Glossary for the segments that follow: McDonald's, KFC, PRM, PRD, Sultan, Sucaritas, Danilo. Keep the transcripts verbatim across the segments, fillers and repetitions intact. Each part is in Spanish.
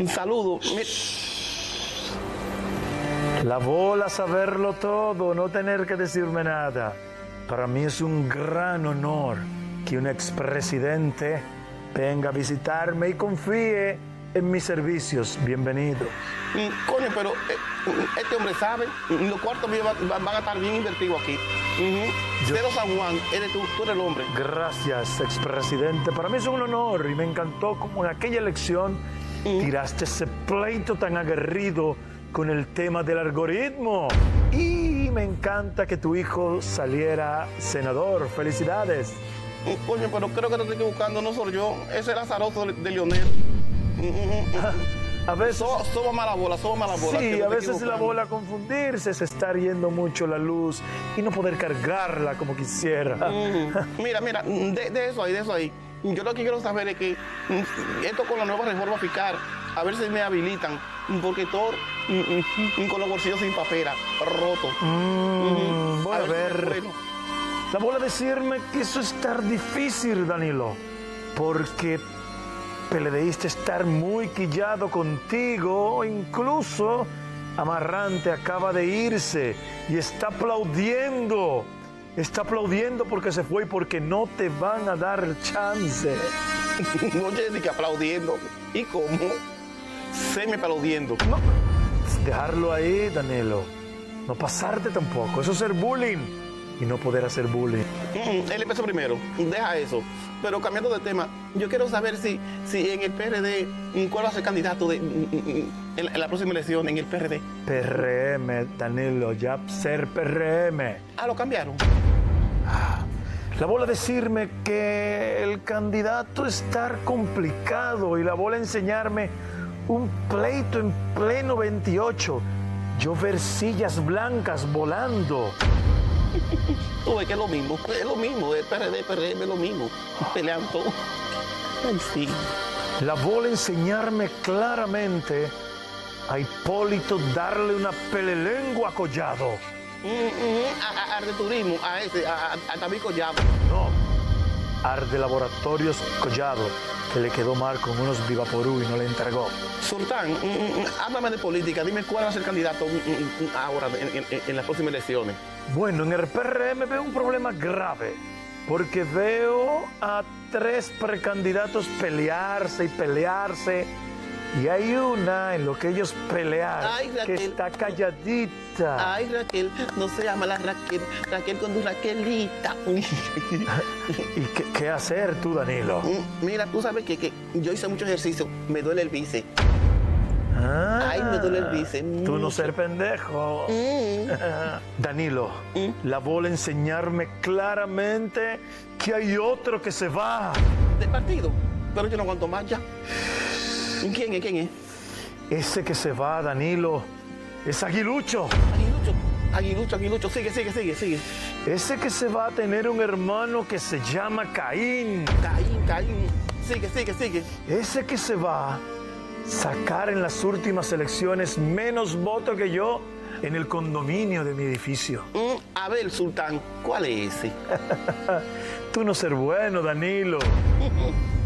un saludo. La bola, saberlo todo, no tener que decirme nada. Para mí es un gran honor que un expresidente venga a visitarme y confíe en mis servicios. Bienvenido. Coño, pero este hombre sabe, los cuartos míos van a estar bien invertidos aquí. Uh-huh. Cero San Juan, eres tú, tú eres el hombre. Gracias, expresidente. Para mí es un honor y me encantó como en aquella elección uh-huh. tiraste ese pleito tan aguerrido con el tema del algoritmo. Y me encanta que tu hijo saliera senador. Felicidades. Coño, pero creo que te estoy equivocando, no soy yo. Ese es el azaroso de Lionel. A veces... So, soba mala bola, soba mala bola. Sí, a veces la bola confundirse, se está yendo mucho la luz y no poder cargarla como quisiera. Mm, mira, mira, de, de eso ahí, de eso ahí. Yo lo que quiero saber es que esto con la nueva reforma fiscal, a ver si me habilitan, porque todo con los bolsillos sin papera, roto. Mm, mm, voy a, a ver... ver. Si bueno. La bola decirme que eso es estar difícil, Danilo, porque peledeíste estar muy quillado contigo, incluso Amarrante acaba de irse y está aplaudiendo, está aplaudiendo porque se fue y porque no te van a dar chance. No, Jessica, aplaudiendo. ¿Y cómo? Se me aplaudiendo. No, dejarlo ahí, Danilo, no pasarte tampoco, eso es ser bullying. Y no poder hacer bullying. Mm, él empezó primero, deja eso. Pero cambiando de tema, yo quiero saber si, si en el P R D, ¿cuál va a ser candidato de, en, en la próxima elección en el P R D? P R M, Danilo, ya ser P R M. Ah, lo cambiaron. La bola decirme que el candidato está complicado y la bola enseñarme un pleito en pleno veintiocho. Yo ver sillas blancas volando. Tú ves que es lo mismo, es lo mismo, el P R D, el P R M es lo mismo, pelean todo. Ay, sí. La bola enseñarme claramente a Hipólito darle una pelelengua a Collado. Mm-hmm. a, a, Arde Turismo, a ese, a, a, a también Collado. No, Arde Laboratorios Collado, que le quedó mal con unos vivaporú y no le entregó. Sultán, mm, háblame de política, dime cuál va a ser candidato mm, mm, ahora en, en, en las próximas elecciones. Bueno, en el P R M veo un problema grave, porque veo a tres precandidatos pelearse y pelearse, y hay una en lo que ellos pelean, ay, que está calladita. Ay, Raquel, no se llama la Raquel, Raquel con tu Raquelita. ¿Y qué, qué hacer tú, Danilo? Mira, tú sabes que, que yo hice mucho ejercicio, me duele el bíceps. Ah, ay, me duele el bíceps. Tú no ser pendejo. Mm. Danilo, mm. la bola enseñarme claramente que hay otro que se va. ¿Del partido? Pero yo no aguanto más ya. ¿Quién es? ¿Quién es? Ese que se va, Danilo, es Aguilucho. Aguilucho, Aguilucho, Aguilucho. Sigue, sigue, sigue, sigue. Ese que se va a tener un hermano que se llama Caín. Caín, Caín. Sigue, sigue, sigue. Ese que se va... sacar en las últimas elecciones menos votos que yo en el condominio de mi edificio. Mm, a ver, Sultán, ¿cuál es ese? Tú no ser bueno, Danilo.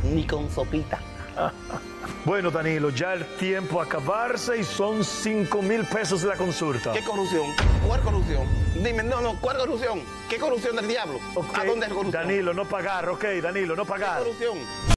Ni con sopita. Bueno, Danilo, ya el tiempo a acabarse y son cinco mil pesos de la consulta. ¿Qué corrupción? ¿Cuál corrupción? Dime, no, no, ¿cuál corrupción? ¿Qué corrupción del diablo? Okay, ¿a dónde es corrupción? Danilo, no pagar, ok, Danilo, no pagar. ¿Qué corrupción?